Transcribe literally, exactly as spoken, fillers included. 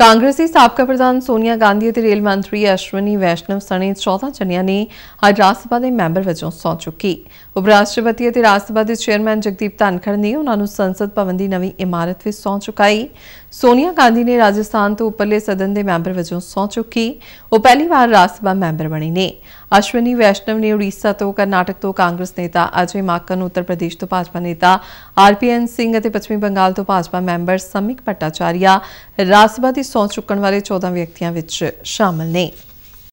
कांग्रेसी साबका प्रधान सोनिया गांधी ते रेल मंत्री अश्वनी वैष्णव सने चौदह जनिया ने अज राज्य सभा के मैंबर वजों सौं चुकी। उपराष्ट्रपति ते राज्य सभा के चेयरमैन जगदीप धनखड़ ने उन्होंने संसद भवन की नवी इमारत में सौं चुकाई। सोनिया गांधी ने राजस्थान तो उपरले सदन के मैंबर वजों सौं चुकी। वो पहली बार राज्य सभा मैंबर बने ने। अश्वनी वैष्णव ने उड़ीसा तो करनाटक तो कांग्रेस नेता अजय माकन, उत्तर प्रदेश तो भाजपा नेता आर पी एन सिंह और पश्चिमी बंगाल तो भाजपा मैंबर समिक पट्टाचार्य राज्य सभा की सौं चुकण वाले चौदह व्यक्तियों शामिल ने।